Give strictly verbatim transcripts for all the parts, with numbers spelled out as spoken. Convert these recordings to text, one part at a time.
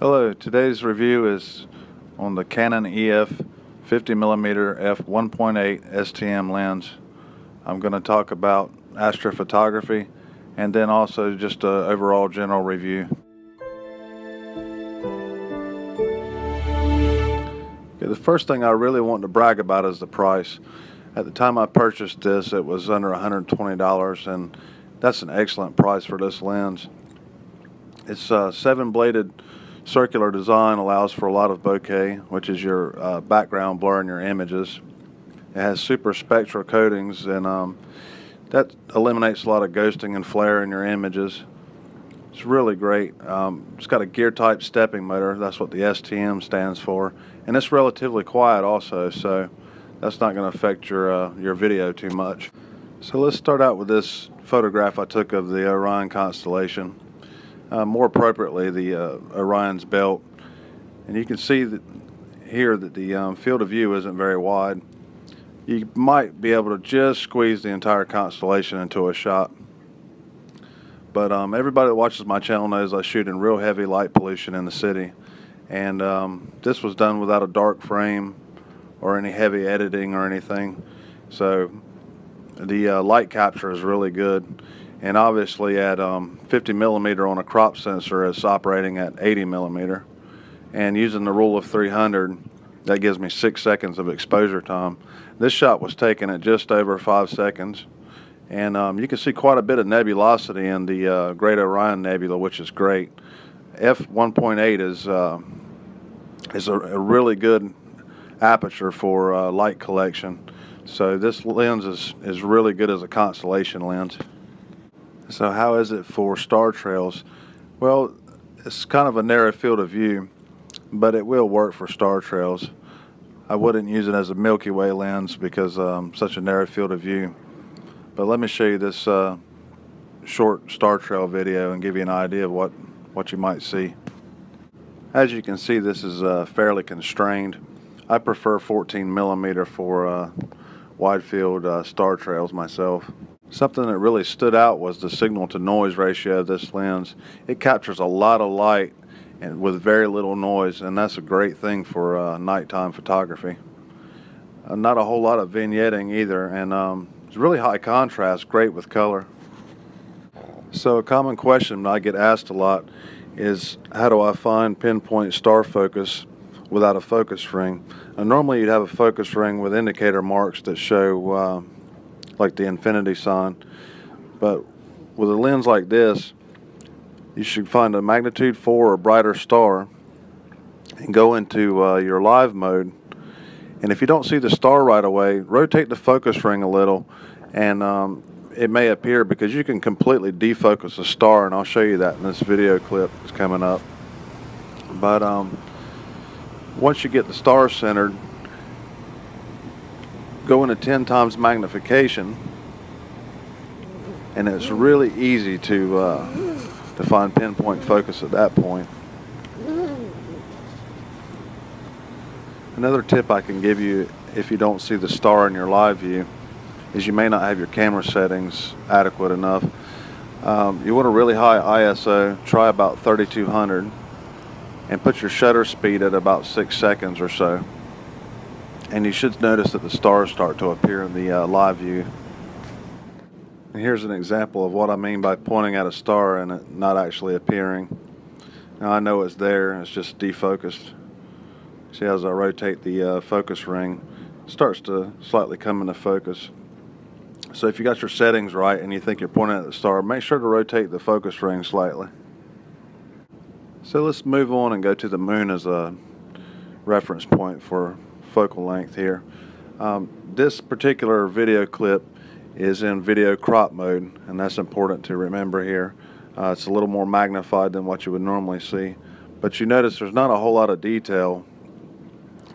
Hello, today's review is on the Canon E F fifty millimeter f one point eight S T M lens. I'm going to talk about astrophotography and then also just an overall general review. Okay, the first thing I really want to brag about is the price. At the time I purchased this, it was under one hundred twenty dollars, and that's an excellent price for this lens. It's uh, seven-bladed. Circular design allows for a lot of bokeh, which is your uh, background blur in your images. It has super spectral coatings, and um, that eliminates a lot of ghosting and flare in your images. It's really great. Um, it's got a gear type stepping motor. That's what the S T M stands for, and it's relatively quiet also, so that's not going to affect your uh, your video too much. So let's start out with this photograph I took of the Orion constellation. Uh, more appropriately, the uh, Orion's Belt, and you can see that here that the um, field of view isn't very wide. You might be able to just squeeze the entire constellation into a shot, but um, everybody that watches my channel knows I shoot in real heavy light pollution in the city, and um, this was done without a dark frame or any heavy editing or anything, so the uh, light capture is really good. And obviously at um, fifty millimeter on a crop sensor, it's operating at eighty millimeter. And using the rule of three hundred, that gives me six seconds of exposure time. This shot was taken at just over five seconds. And um, you can see quite a bit of nebulosity in the uh, Great Orion Nebula, which is great. f one point eight is, uh, is a, a really good aperture for uh, light collection. So this lens is, is really good as a constellation lens. So how is it for star trails? Well, it's kind of a narrow field of view, but it will work for star trails. I wouldn't use it as a Milky Way lens because um, such a narrow field of view. But let me show you this uh, short star trail video and give you an idea of what, what you might see. As you can see, this is uh, fairly constrained. I prefer fourteen millimeter for uh, wide field uh, star trails myself. Something that really stood out was the signal to noise ratio of this lens. It captures a lot of light and with very little noise, and that's a great thing for uh, nighttime photography. Uh, not a whole lot of vignetting either, and um, it's really high contrast, great with color. So a common question I get asked a lot is, how do I find pinpoint star focus without a focus ring? And normally you'd have a focus ring with indicator marks that show uh, like the infinity sign, but with a lens like this you should find a magnitude four or brighter star and go into uh, your live mode, and if you don't see the star right away, rotate the focus ring a little and um, it may appear, because you can completely defocus a star, and I'll show you that in this video clip that's coming up. But um, once you get the star centered, go into ten times magnification, and it's really easy to uh, to find pinpoint focus at that point. Another tip I can give you if you don't see the star in your live view is you may not have your camera settings adequate enough. Um, you want a really high I S O, try about thirty-two hundred, and put your shutter speed at about six seconds or so. And you should notice that the stars start to appear in the uh, live view. And here's an example of what I mean by pointing at a star and it not actually appearing. Now I know it's there, it's just defocused. See, as I rotate the uh, focus ring, it starts to slightly come into focus. So if you got your settings right and you think you're pointing at the star, make sure to rotate the focus ring slightly. So let's move on and go to the moon as a reference point for focal length here. Um, this particular video clip is in video crop mode, and that's important to remember here. Uh, it's a little more magnified than what you would normally see, but you notice there's not a whole lot of detail,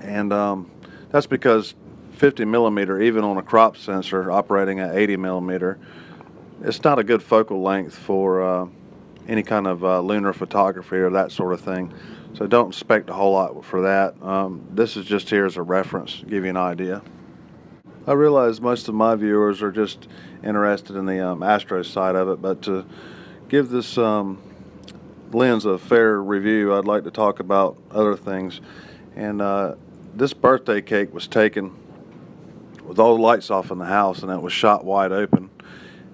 and um, that's because fifty millimeter, even on a crop sensor operating at eighty millimeter, it's not a good focal length for uh, any kind of uh, lunar photography or that sort of thing. So don't expect a whole lot for that. Um, this is just here as a reference to give you an idea. I realize most of my viewers are just interested in the um, astro side of it, but to give this um, lens a fair review, I'd like to talk about other things. And uh, this birthday cake was taken with all the lights off in the house, and it was shot wide open.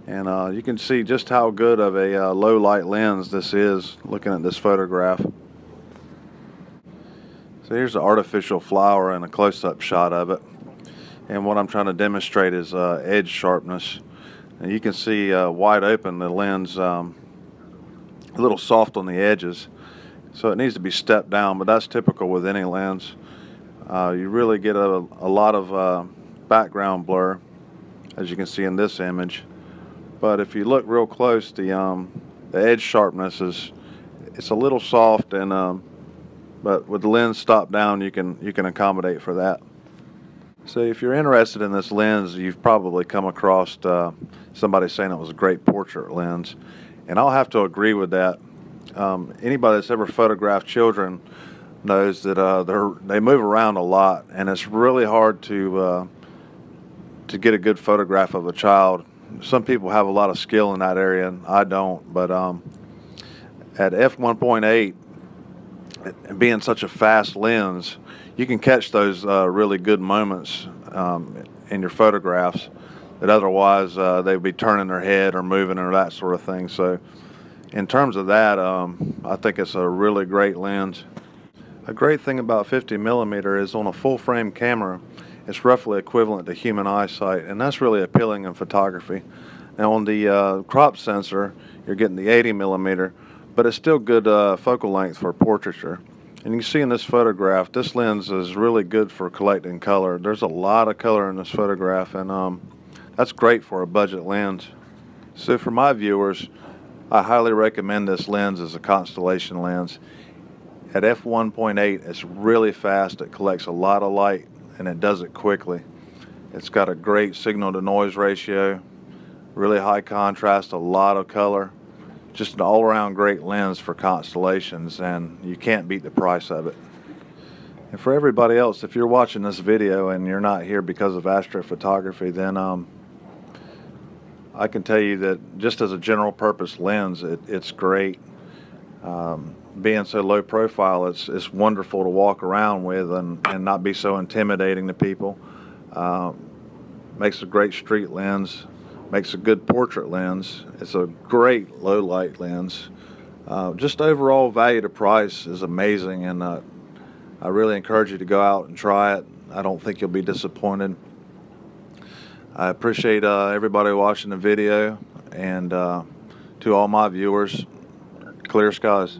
And uh, you can see just how good of a uh, low light lens this is looking at this photograph. So here's the artificial flower and a close-up shot of it. And what I'm trying to demonstrate is uh, edge sharpness. And you can see uh, wide open the lens, um, a little soft on the edges. So it needs to be stepped down, but that's typical with any lens. Uh, you really get a, a lot of uh, background blur, as you can see in this image. But if you look real close, the um, the edge sharpness is it's a little soft, and um, but with the lens stopped down, you can you can accommodate for that. So if you're interested in this lens, you've probably come across uh, somebody saying it was a great portrait lens, and I'll have to agree with that. Um, anybody that's ever photographed children knows that uh, they're they move around a lot, and it's really hard to uh, to get a good photograph of a child. Some people have a lot of skill in that area, and I don't. But um, at f one point eight, being such a fast lens, you can catch those uh, really good moments um, in your photographs that otherwise uh, they'd be turning their head or moving or that sort of thing. So in terms of that, um, I think it's a really great lens. A great thing about fifty millimeter is on a full-frame camera, it's roughly equivalent to human eyesight, and that's really appealing in photography. Now on the uh, crop sensor, you're getting the eighty millimeter, but it's still good uh, focal length for portraiture. And you can see in this photograph, this lens is really good for collecting color. There's a lot of color in this photograph, and um, that's great for a budget lens. So for my viewers, I highly recommend this lens as a constellation lens. At f one point eight, it's really fast, it collects a lot of light, and it does it quickly. It's got a great signal to noise ratio, really high contrast, a lot of color, just an all-around great lens for constellations, and you can't beat the price of it. And for everybody else, if you're watching this video and you're not here because of astrophotography, then um, I can tell you that just as a general purpose lens, it, it's great. Um, being so low profile, it's, it's wonderful to walk around with and, and not be so intimidating to people. Uh, makes a great street lens, makes a good portrait lens. It's a great low light lens. Uh, just overall value to price is amazing, and uh, I really encourage you to go out and try it. I don't think you'll be disappointed. I appreciate uh, everybody watching the video, and uh, to all my viewers, clear skies.